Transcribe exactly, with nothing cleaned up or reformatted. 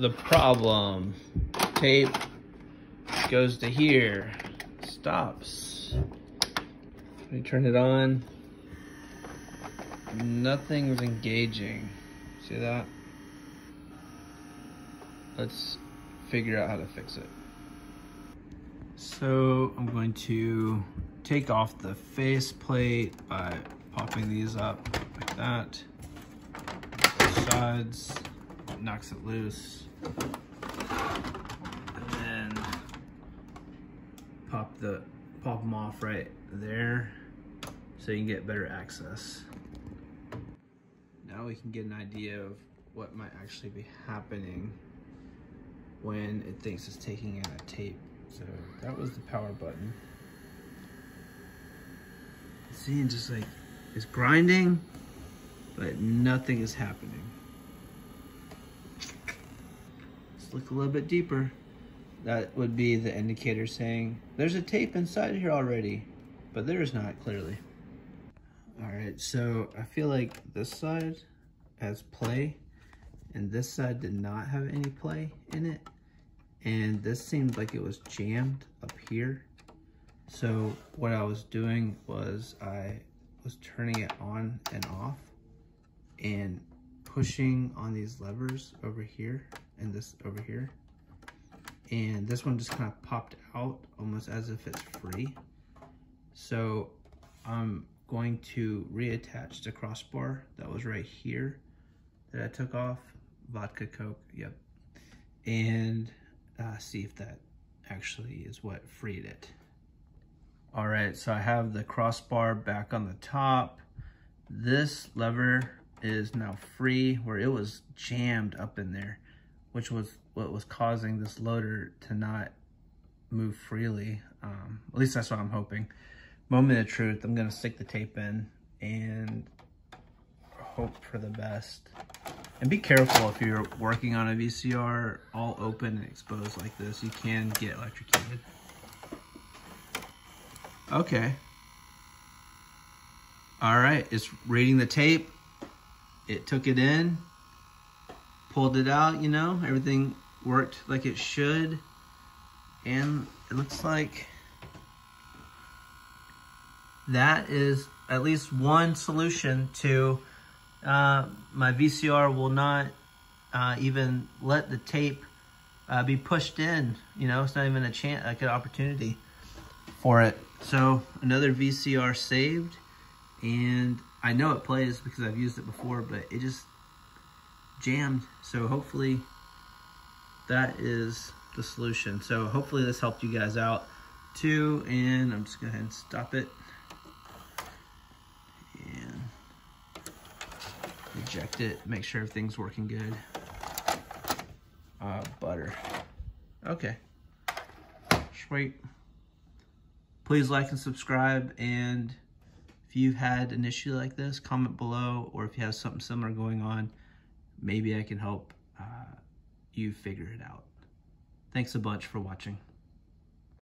the problem. Tape goes to here, stops. We turn it on. Nothing's engaging. See that? Let's figure out how to fix it. So I'm going to take off the face plate by popping these up like that. The sides, knocks it loose. And then pop the pop them off right there so you can get better access. Now we can get an idea of what might actually be happening when it thinks it's taking in a tape. So that was the power button. See, and just like, it's grinding, but nothing is happening. Let's look a little bit deeper. That would be the indicator saying, there's a tape inside here already, but there is not, clearly. All right, so I feel like this side has play, and this side did not have any play in it. And this seemed like it was jammed up here. So what I was doing was I was turning it on and off and pushing on these levers over here and this over here. And this one just kind of popped out almost as if it's free. So I'm going to reattach the crossbar that was right here that I took off. Vodka Coke, yep. And Uh, see if that actually is what freed it. All right, so I have the crossbar back on the top. This lever is now free where it was jammed up in there, which was what was causing this loader to not move freely. Um, at least that's what I'm hoping. Moment of truth, I'm gonna stick the tape in and hope for the best. And be careful if you're working on a V C R all open and exposed like this. You can get electrocuted. Okay. All right, it's reading the tape. It took it in, pulled it out, you know, everything worked like it should. And it looks like that is at least one solution to Uh, my V C R will not uh, even let the tape uh, be pushed in. You know, it's not even a chance, like an opportunity for it. So another V C R saved, and I know it plays because I've used it before, but it just jammed. So hopefully that is the solution. So hopefully this helped you guys out too, and I'm just gonna go ahead and stop it. Eject it, make sure everything's working good. Uh, butter. Okay. Sweet. Please like and subscribe, and if you've had an issue like this, comment below, or if you have something similar going on, maybe I can help uh, you figure it out. Thanks a bunch for watching.